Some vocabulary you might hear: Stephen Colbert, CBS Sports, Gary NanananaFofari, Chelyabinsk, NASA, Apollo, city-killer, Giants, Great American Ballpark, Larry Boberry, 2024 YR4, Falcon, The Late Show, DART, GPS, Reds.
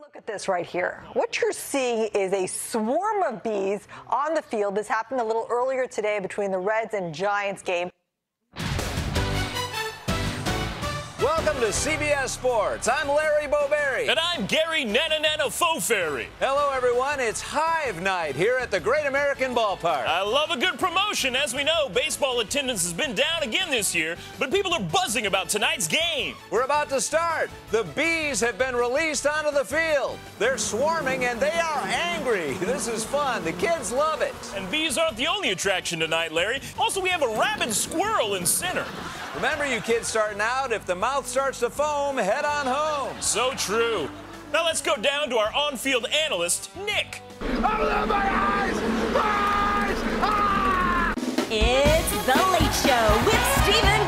look at this right here. What you're seeing is a swarm of bees on the field. This happened a little earlier today between the Reds and Giants game. Welcome to CBS Sports. I'm Larry Boberry. And I'm Gary NanananaFofari. Hello, everyone. It's Hive Night here at the Great American Ballpark. I love a good promotion. As we know, baseball attendance has been down again this year, but people are buzzing about tonight's game. We're about to start. The bees have been released onto the field. They're swarming, and they are angry. This is fun. The kids love it. And bees aren't the only attraction tonight, Larry. Also, we have a rabid squirrel in center. Remember, you kids starting out, if the mouth starts to foam, head on home. So true. Now let's go down to our on-field analyst, Nick. Open up my eyes! Eyes! Ah! It's The Late Show with Stephen.